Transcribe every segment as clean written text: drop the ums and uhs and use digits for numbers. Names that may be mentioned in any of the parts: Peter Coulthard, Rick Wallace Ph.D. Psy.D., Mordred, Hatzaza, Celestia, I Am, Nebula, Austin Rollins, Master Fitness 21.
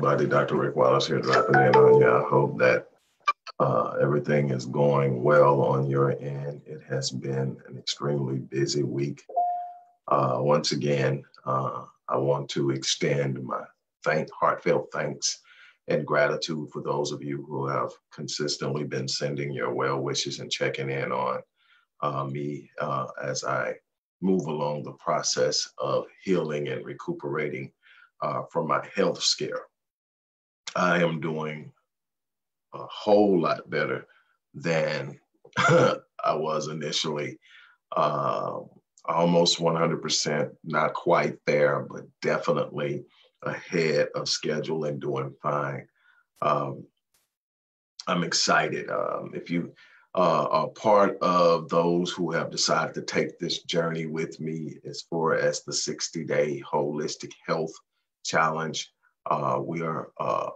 everybody. Dr. Rick Wallace here dropping in on you. I hope that everything is going well on your end. It has been an extremely busy week. Once again, I want to extend my heartfelt thanks and gratitude for those of you who have consistently been sending your well wishes and checking in on me as I move along the process of healing and recuperating from my health scare. I am doing a whole lot better than I was initially. Almost 100%, not quite there, but definitely ahead of schedule and doing fine. I'm excited. If you are part of those who have decided to take this journey with me as far as the 60-day holistic health challenge, we are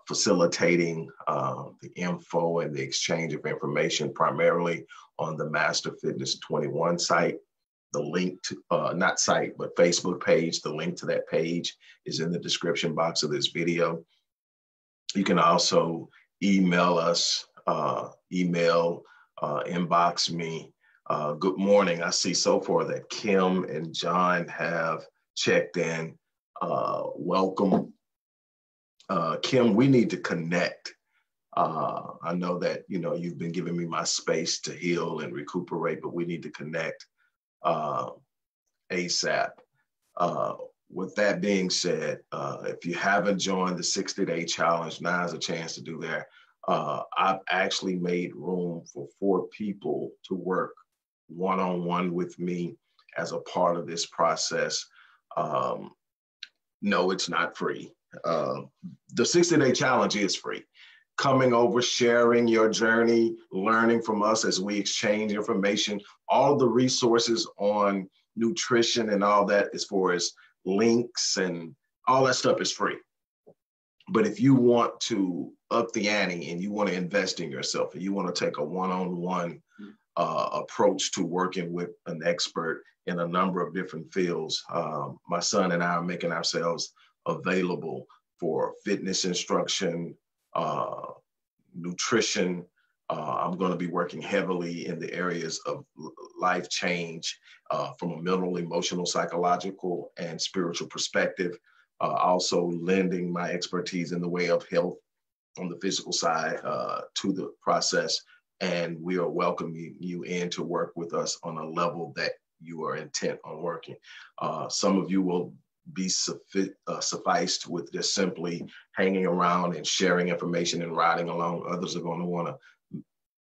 facilitating the info and the exchange of information primarily on the Master Fitness 21 site. The link to, not site, but Facebook page, the link to that page is in the description box of this video. You can also email us, inbox me. Good morning. I see so far that Kim and John have checked in. Welcome. Kim, we need to connect. I know that, you know, you've been giving me my space to heal and recuperate, but we need to connect ASAP. With that being said, if you haven't joined the 60-day challenge, now's a chance to do that. I've actually made room for 4 people to work one-on-one with me as a part of this process. No, it's not free. The 60-day challenge is free. Coming over, sharing your journey, learning from us as we exchange information, all the resources on nutrition and all that as far as links and all that stuff is free. But if you want to up the ante and you want to invest in yourself and you want to take a one-on-one approach to working with an expert in a number of different fields, my son and I are making ourselves available for fitness instruction, nutrition. I'm going to be working heavily in the areas of life change from a mental, emotional, psychological, and spiritual perspective. Also lending my expertise in the way of health on the physical side to the process. And we are welcoming you in to work with us on a level that you are intent on working. Some of you will be sufficed with just simply hanging around and sharing information and riding along. Others are going to want to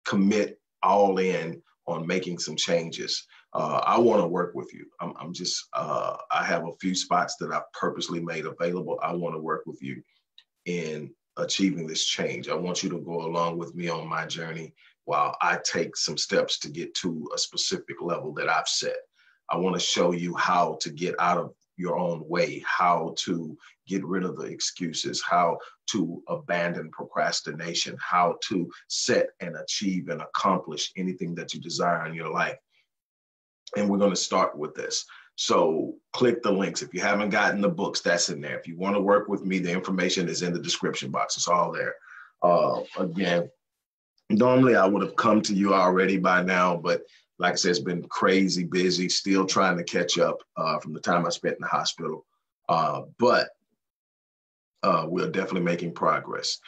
commit all in on making some changes. I want to work with you. I'm just, I have a few spots that I've purposely made available. I want to work with you in achieving this change. I want you to go along with me on my journey while I take some steps to get to a specific level that I've set. I want to show you how to get out of your own way, how to get rid of the excuses, how to abandon procrastination, how to set and achieve and accomplish anything that you desire in your life. And we're going to start with this. So click the links. If you haven't gotten the books, that's in there. If you want to work with me, the information is in the description box. It's all there. Again, normally I would have come to you already by now, but like I said, it's been crazy busy, still trying to catch up from the time I spent in the hospital. But we're definitely making progress.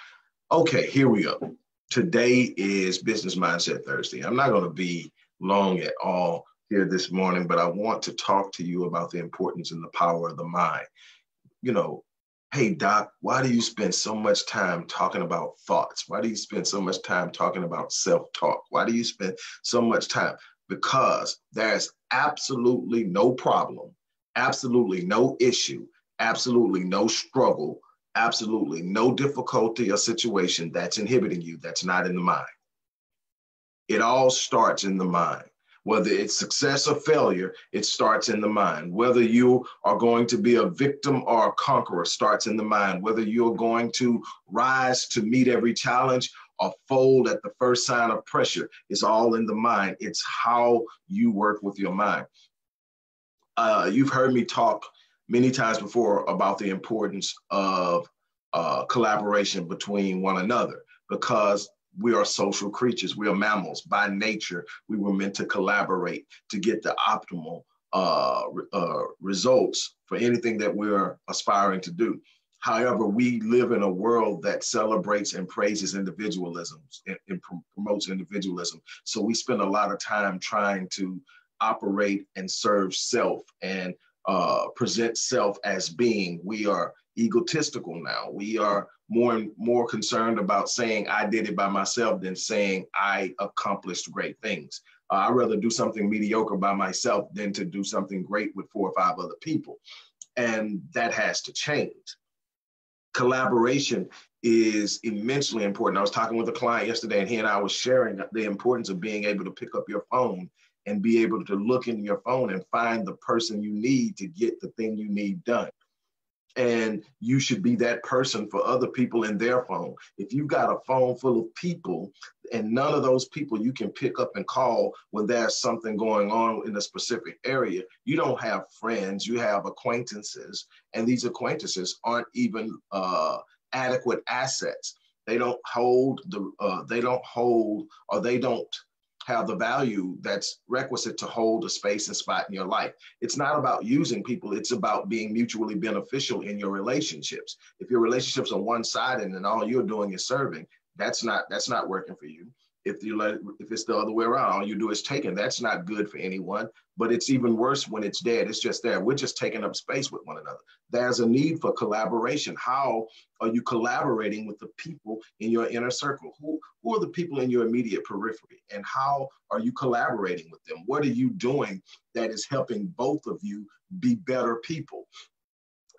Okay, here we go. Today is Business Mindset Thursday. I'm not going to be long at all here this morning, but I want to talk to you about the importance and the power of the mind. You know, hey, Doc, why do you spend so much time talking about thoughts? Why do you spend so much time talking about self-talk? Why do you spend so much time? Because there's absolutely no problem, absolutely no issue, absolutely no struggle, absolutely no difficulty or situation that's inhibiting you that's not in the mind. It all starts in the mind. Whether it's success or failure, it starts in the mind. Whether you are going to be a victim or a conqueror starts in the mind. Whether you're going to rise to meet every challenge or fold at the first sign of pressure, it's all in the mind. It's how you work with your mind. You've heard me talk many times before about the importance of collaboration between one another, because we are social creatures. We are mammals by nature. We were meant to collaborate to get the optimal results for anything that we're aspiring to do. However, we live in a world that celebrates and praises individualism and promotes individualism. So we spend a lot of time trying to operate and serve self and present self as being. We are egotistical now. We are more and more concerned about saying I did it by myself than saying I accomplished great things. I'd rather do something mediocre by myself than to do something great with 4 or 5 other people. And that has to change. Collaboration is immensely important. I was talking with a client yesterday, and he and I were sharing the importance of being able to pick up your phone and be able to look in your phone and find the person you need to get the thing you need done. And you should be that person for other people in their phone. If you've got a phone full of people and none of those people you can pick up and call when there's something going on in a specific area, you don't have friends, you have acquaintances. And these acquaintances aren't even adequate assets. They don't hold the, they don't have the value that's requisite to hold a space and spot in your life. It's not about using people, it's about being mutually beneficial in your relationships. If your relationship's on one side and then all you're doing is serving, that's not working for you. If it's the other way around, all you do is taking, that's not good for anyone, but it's even worse when it's dead, it's just there. We're just taking up space with one another. There's a need for collaboration. How are you collaborating with the people in your inner circle? Who are the people in your immediate periphery? And how are you collaborating with them? What are you doing that is helping both of you be better people?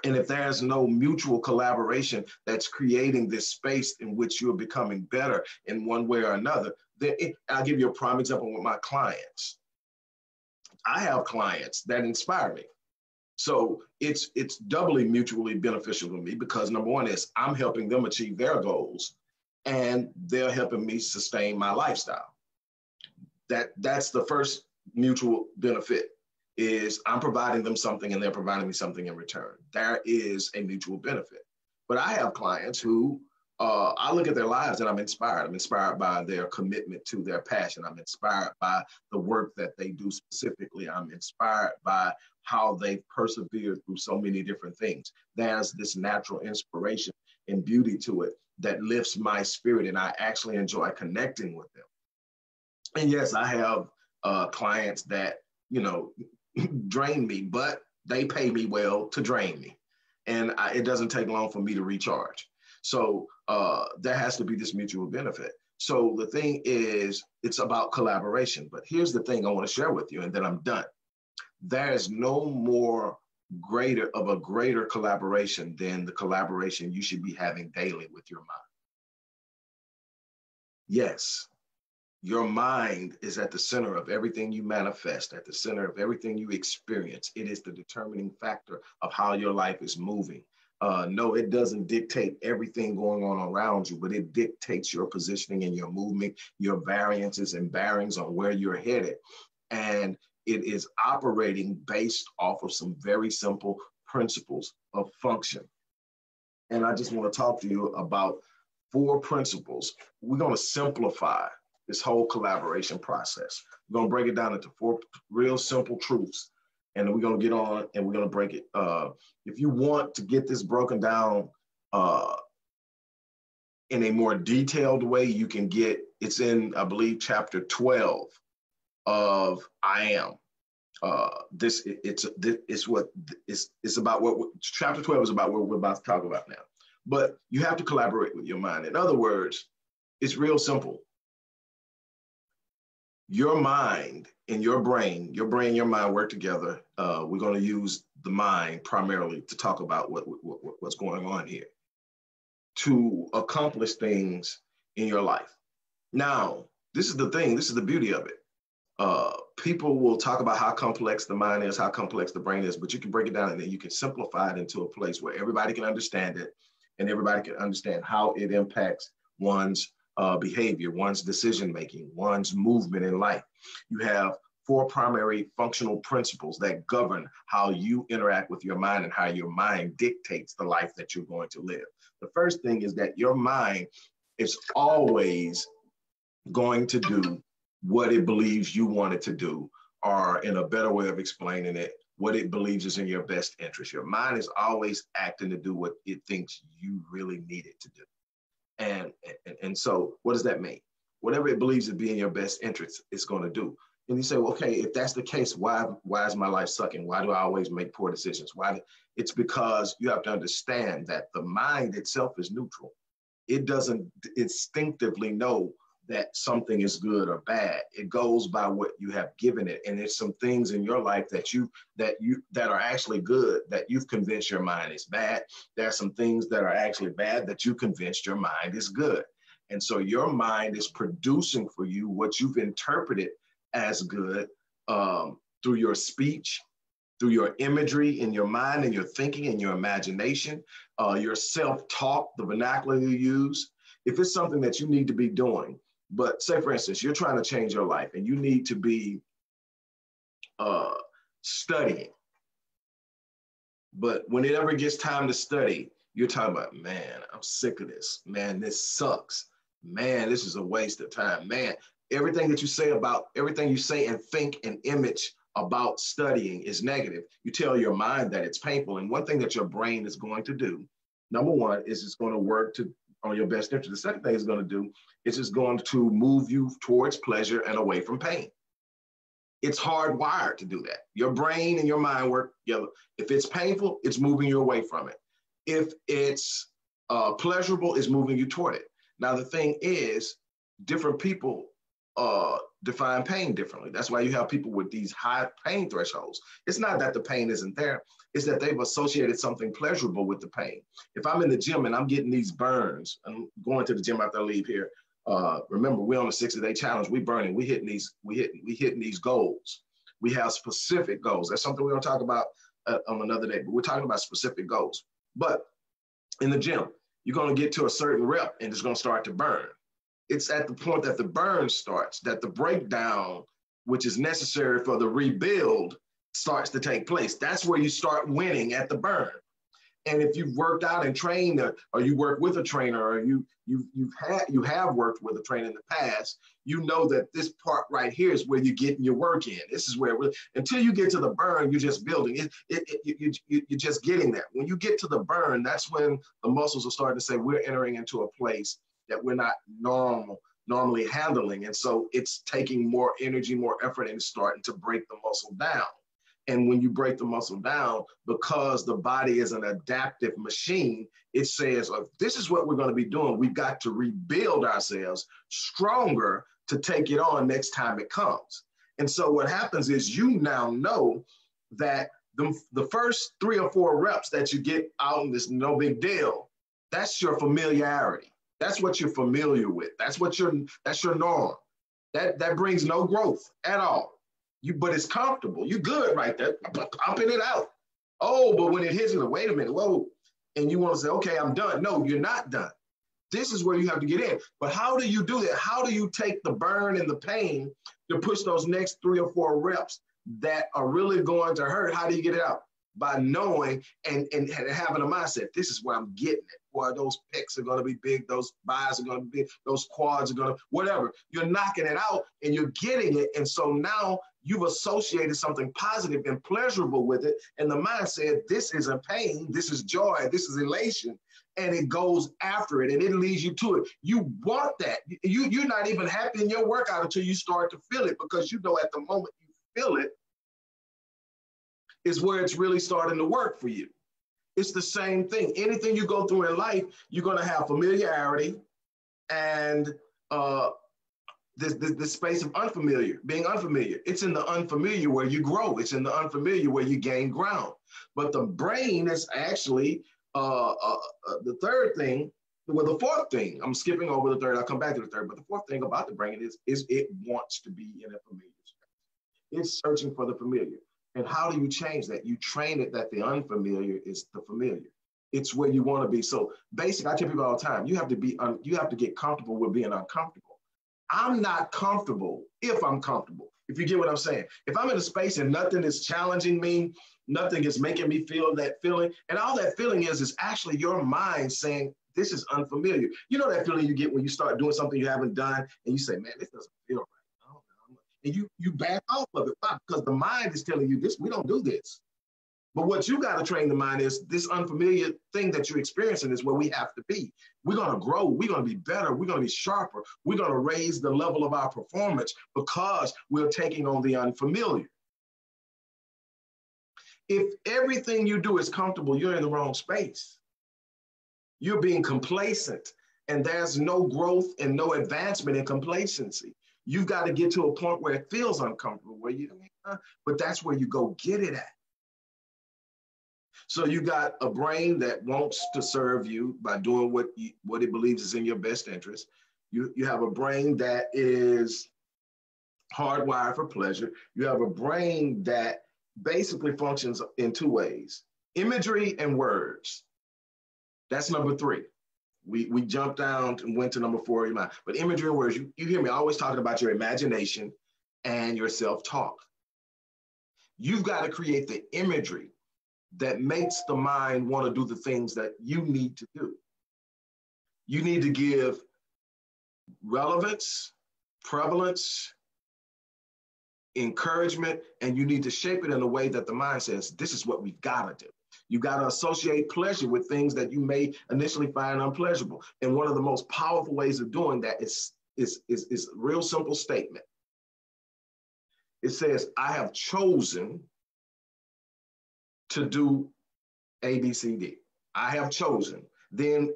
And if there's no mutual collaboration that's creating this space in which you're becoming better in one way or another, then I'll give you a prime example with my clients. I have clients that inspire me. So it's doubly mutually beneficial to me because number one is I'm helping them achieve their goals and they're helping me sustain my lifestyle. That's the first mutual benefit. Is I'm providing them something and they're providing me something in return. There is a mutual benefit. But I have clients who, I look at their lives and I'm inspired. I'm inspired by their commitment to their passion. I'm inspired by the work that they do specifically. I'm inspired by how they persevere through so many different things. There's this natural inspiration and beauty to it that lifts my spirit, and I actually enjoy connecting with them. And yes, I have clients that, you know, drain me, but they pay me well to drain me. And it doesn't take long for me to recharge. So there has to be this mutual benefit. So the thing is, it's about collaboration. But here's the thing I want to share with you, and then I'm done. There is no more greater collaboration than the collaboration you should be having daily with your mind. Yes. Your mind is at the center of everything you manifest, at the center of everything you experience. It is the determining factor of how your life is moving. No, it doesn't dictate everything going on around you, but it dictates your positioning and your movement, your variances and bearings on where you're headed. And it is operating based off of some very simple principles of function. And I just want to talk to you about 4 principles. We're going to simplify this whole collaboration process. We're gonna break it down into 4 real simple truths, and then we're gonna get on and we're gonna break it. If you want to get this broken down in a more detailed way, you can get, it's in, I believe, chapter 12 of I Am. Chapter 12 is about what we're about to talk about now. But you have to collaborate with your mind. In other words, it's real simple. Your mind and your brain, your mind work together. We're going to use the mind primarily to talk about what's going on here to accomplish things in your life. Now, this is the thing. This is the beauty of it. People will talk about how complex the mind is, how complex the brain is, but you can break it down and then you can simplify it into a place where everybody can understand it and everybody can understand how it impacts one's behavior, one's decision-making, one's movement in life. You have 4 primary functional principles that govern how you interact with your mind and how your mind dictates the life that you're going to live. The first thing is that your mind is always going to do what it believes you want it to do, or in a better way of explaining it, what it believes is in your best interest. Your mind is always acting to do what it thinks you really need it to do. And so what does that mean? Whatever it believes to be in your best interest, it's going to do. And you say, well, okay, if that's the case, why is my life sucking? Why do I always make poor decisions? Why? It's because you have to understand that the mind itself is neutral. It doesn't instinctively know that something is good or bad. It goes by what you have given it. And there's some things in your life that that are actually good, that you've convinced your mind is bad. There are some things that are actually bad that you convinced your mind is good. And so your mind is producing for you what you've interpreted as good through your speech, through your imagery in your mind and your thinking and your imagination, your self-talk, the vernacular you use. If it's something that you need to be doing, but say, for instance, you're trying to change your life and you need to be studying. But when it ever gets time to study, you're talking about, man, I'm sick of this. Man, this sucks. Man, this is a waste of time. Man, everything you say and think and image about studying is negative. You tell your mind that it's painful. And one thing that your brain is going to do, number one, is it's going to work on your best interest. The second thing it's going to do is it's going to move you towards pleasure and away from pain. It's hardwired to do that. Your brain and your mind work together. If it's painful, it's moving you away from it. If it's pleasurable, it's moving you toward it. Now, the thing is, different people define pain differently. That's why you have people with these high pain thresholds. It's not that the pain isn't there. It's that they've associated something pleasurable with the pain. If I'm in the gym and I'm getting these burns, I'm going to the gym after I leave here. Remember, we're on a 60-day challenge. We're burning. We're hitting these goals. We have specific goals. That's something we don't talk about on another day, but we're talking about specific goals. But in the gym, you're going to get to a certain rep and it's going to start to burn. It's at the point that the burn starts, that the breakdown, which is necessary for the rebuild, starts to take place. That's where you start winning, at the burn. And if you've worked out and trained, or you work with a trainer, or you have worked with a trainer in the past, you know that this part right here is where you're getting your work in. This is where, until you get to the burn, you're just building. You're just getting that. When you get to the burn, that's when the muscles are starting to say, we're entering into a place that we're not normally handling. And so it's taking more energy, more effort, and it's starting to break the muscle down. And when you break the muscle down, because the body is an adaptive machine, it says, oh, this is what we're going to be doing. We've got to rebuild ourselves stronger to take it on next time it comes. And so what happens is, you now know that the first 3 or 4 reps that you get out in this, no big deal, that's your familiarity. That's what you're familiar with. That's your norm. That brings no growth at all. But it's comfortable. You're good right there, pumping it out. Oh, but when it hits you, wait a minute, whoa. And you want to say, okay, I'm done. No, you're not done. This is where you have to get in. But how do you do that? How do you take the burn and the pain to push those next 3 or 4 reps that are really going to hurt? How do you get it out? By knowing and having a mindset, this is where I'm getting it. Boy, those pecs are going to be big. Those biceps are going to be big. Those quads are going to, whatever. You're knocking it out and you're getting it. And so now you've associated something positive and pleasurable with it. And the mind said, this is a pain. This is joy. This is elation. And it goes after it and it leads you to it. You want that. You're not even happy in your workout until you start to feel it, because you know at the moment you feel it, is where it's really starting to work for you. It's the same thing. Anything you go through in life, you're going to have familiarity and this space of unfamiliar, being unfamiliar. It's in the unfamiliar where you grow. It's in the unfamiliar where you gain ground. But the brain is actually the third thing, well, the fourth thing, I'm skipping over the third, I'll come back to the third, but the fourth thing about the brain is it wants to be in a familiar space. It's searching for the familiar. And how do you change that? You train it that the unfamiliar is the familiar. It's where you want to be. So basically, I tell people all the time, you have to get comfortable with being uncomfortable. I'm not comfortable if I'm comfortable. if you get what I'm saying. If I'm in a space and nothing is challenging me, nothing is making me feel that feeling, and all that feeling is actually your mind saying, this is unfamiliar. You know that feeling you get when you start doing something you haven't done, and you say, man, this doesn't feel right. I don't know. And you back off of it. Why? Because the mind is telling you, this, we don't do this. But what you got to train the mind is this unfamiliar thing that you're experiencing is where we have to be. We're going to grow. We're going to be better. We're going to be sharper. We're going to raise the level of our performance because we're taking on the unfamiliar. If everything you do is comfortable, you're in the wrong space. You're being complacent, and there's no growth and no advancement in complacency. You've got to get to a point where it feels uncomfortable, where you, but that's where you go get it at. So you got a brain that wants to serve you by doing what it believes is in your best interest. You have a brain that is hardwired for pleasure. You have a brain that basically functions in two ways, imagery and words. That's number three. We jumped down and went to number four in your mind. But imagery and words, you hear me always talking about your imagination and your self-talk. You've got to create the imagery that makes the mind want to do the things that you need to do. You need to give relevance, prevalence, encouragement, and you need to shape it in a way that the mind says, this is what we've got to do. You got to associate pleasure with things that you may initially find unpleasurable. And one of the most powerful ways of doing that is a real simple statement. It says, I have chosen to do A, B, C, D. I have chosen. Then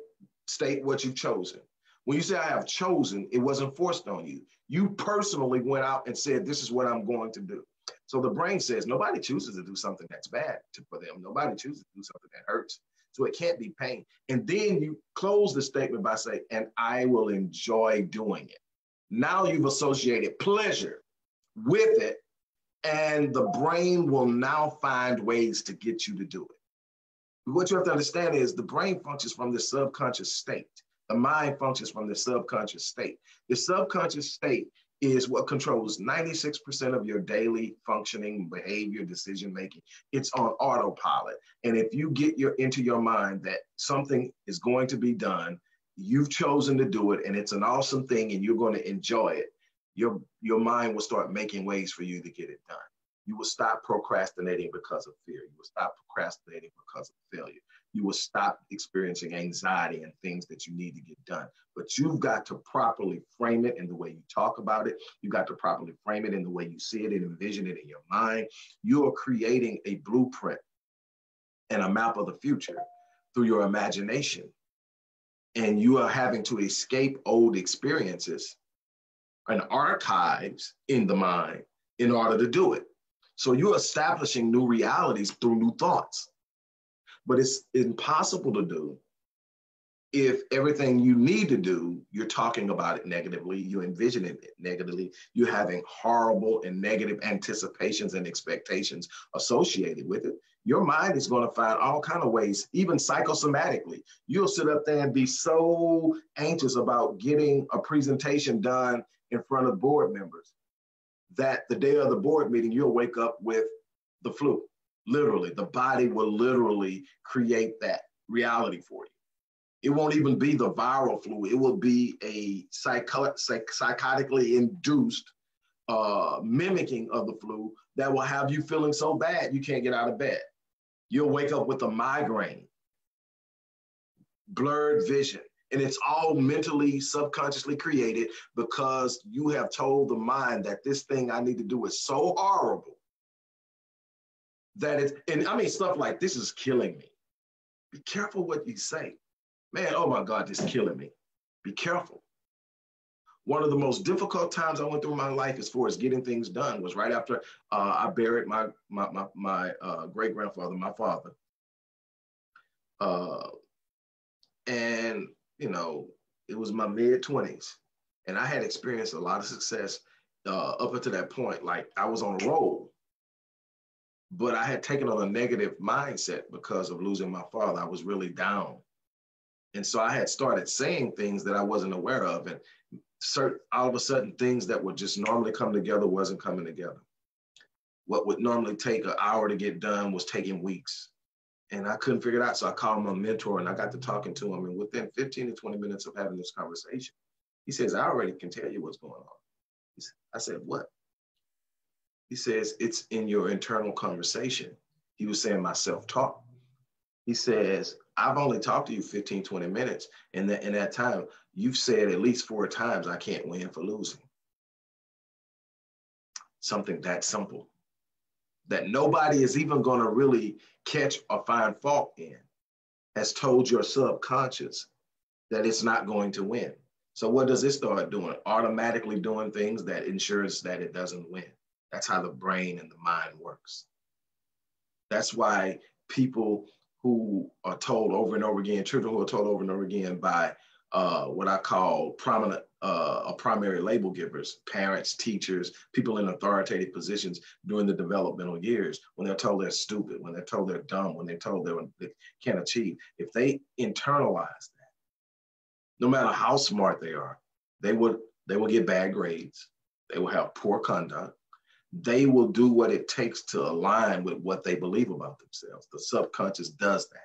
state what you've chosen. When you say I have chosen, it wasn't forced on you. You personally went out and said, this is what I'm going to do. So the brain says, nobody chooses to do something that's bad for them. Nobody chooses to do something that hurts. So it can't be pain. And then you close the statement by saying, and I will enjoy doing it. Now you've associated pleasure with it, and the brain will now find ways to get you to do it. But what you have to understand is the brain functions from the subconscious state. The mind functions from the subconscious state. The subconscious state is what controls 96% of your daily functioning, behavior, decision-making. It's on autopilot. And if you get into your mind that something is going to be done, you've chosen to do it, and it's an awesome thing, and you're going to enjoy it, your mind will start making ways for you to get it done. You will stop procrastinating because of fear. You will stop procrastinating because of failure. You will stop experiencing anxiety and things that you need to get done. But you've got to properly frame it in the way you talk about it. You've got to properly frame it in the way you see it and envision it in your mind. You are creating a blueprint and a map of the future through your imagination. And you are having to escape old experiences and archives in the mind in order to do it. So you're establishing new realities through new thoughts. But it's impossible to do if everything you need to do, you're talking about it negatively, you're envisioning it negatively, you're having horrible and negative anticipations and expectations associated with it. Your mind is going to find all kinds of ways, even psychosomatically. You'll sit up there and be so anxious about getting a presentation done in front of board members that the day of the board meeting, you'll wake up with the flu. Literally, the body will literally create that reality for you. It won't even be the viral flu. It will be a psychotically induced mimicking of the flu that will have you feeling so bad you can't get out of bed. You'll wake up with a migraine, blurred vision, and it's all mentally, subconsciously created because you have told the mind that this thing I need to do is so horrible that it's, and I mean, stuff like, this is killing me. Be careful what you say. Man, oh my God, this is killing me. Be careful. One of the most difficult times I went through my life as far as getting things done was right after I buried my great-grandfather, my father. And, you know, it was my mid-20s. And I had experienced a lot of success up until that point. Like, I was on a roll. But I had taken on a negative mindset because of losing my father. I was really down. And so I had started saying things that I wasn't aware of. And certain, all of a sudden things that would just normally come together wasn't coming together. What would normally take an hour to get done was taking weeks. And I couldn't figure it out. So I called my mentor and I got to talking to him. And within 15 to 20 minutes of having this conversation, he says, I already can tell you what's going on. I said, what? He says, it's in your internal conversation. He was saying my self-talk. He says, I've only talked to you 15, 20 minutes. And in that time, you've said at least 4 times, I can't win for losing. Something that simple that nobody is even going to really catch or find fault in has told your subconscious that it's not going to win. So what does it start doing? Automatically doing things that ensures that it doesn't win. That's how the brain and the mind works. That's why people who are told over and over again, children who are told over and over again by what I call prominent primary label givers, parents, teachers, people in authoritative positions during the developmental years, when they're told they're stupid, when they're told they're dumb, when they're told they can't achieve, if they internalize that, no matter how smart they are, they will get bad grades, they will have poor conduct, they will do what it takes to align with what they believe about themselves. The subconscious does that.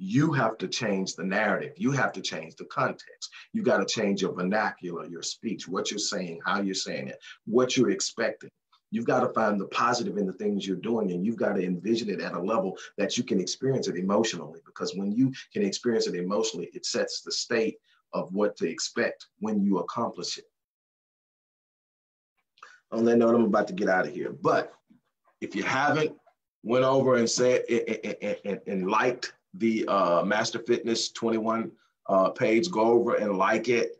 You have to change the narrative. You have to change the context. You got to change your vernacular, your speech, what you're saying, how you're saying it, what you're expecting. You've got to find the positive in the things you're doing, and you've got to envision it at a level that you can experience it emotionally, because when you can experience it emotionally, it sets the state of what to expect when you accomplish it. On that note, I'm about to get out of here. But if you haven't went over and said and liked the Master Fitness 21 page, go over and like it.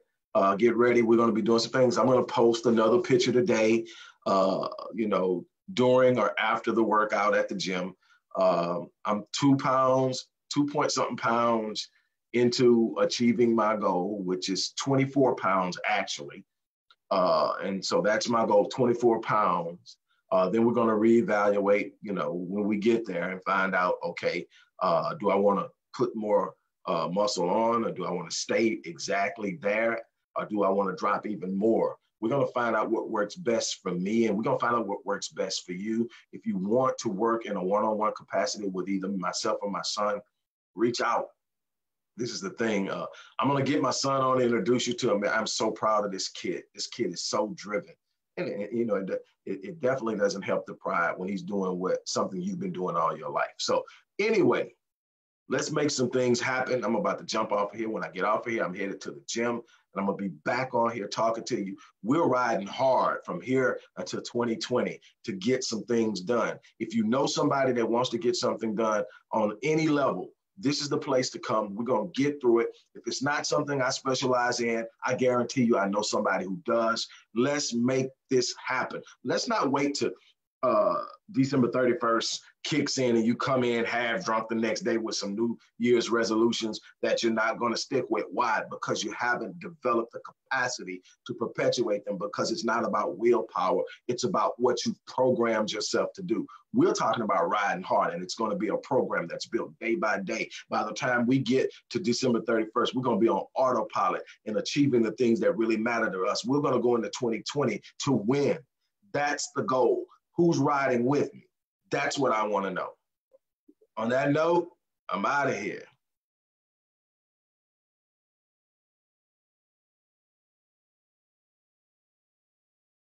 Get ready. We're going to be doing some things. I'm going to post another picture today, you know, during or after the workout at the gym. I'm 2.something pounds into achieving my goal, which is 24 pounds actually. And so that's my goal, 24 pounds. Then we're going to reevaluate, you know, when we get there and find out, okay, do I want to put more muscle on, or do I want to stay exactly there, or do I want to drop even more? We're going to find out what works best for me, and we're going to find out what works best for you. If you want to work in a one-on-one capacity with either myself or my son, reach out. This is the thing. I'm going to get my son on and introduce you to him. I'm so proud of this kid. This kid is so driven. And you know, it definitely doesn't help the pride when he's doing something you've been doing all your life. So anyway, let's make some things happen. I'm about to jump off of here. When I get off of here, I'm headed to the gym, and I'm going to be back on here talking to you. We're riding hard from here until 2020 to get some things done. If you know somebody that wants to get something done on any level, this is the place to come. We're going to get through it. If it's not something I specialize in, I guarantee you I know somebody who does. Let's make this happen. Let's not wait to December 31st kicks in and you come in half drunk the next day with some New Year's resolutions that you're not going to stick with. Why? Because you haven't developed the capacity to perpetuate them, because it's not about willpower. It's about what you've programmed yourself to do. We're talking about riding hard, and it's going to be a program that's built day by day. By the time we get to December 31st, we're going to be on autopilot and achieving the things that really matter to us. We're going to go into 2020 to win. That's the goal. Who's riding with me? That's what I want to know. On that note, I'm out of here.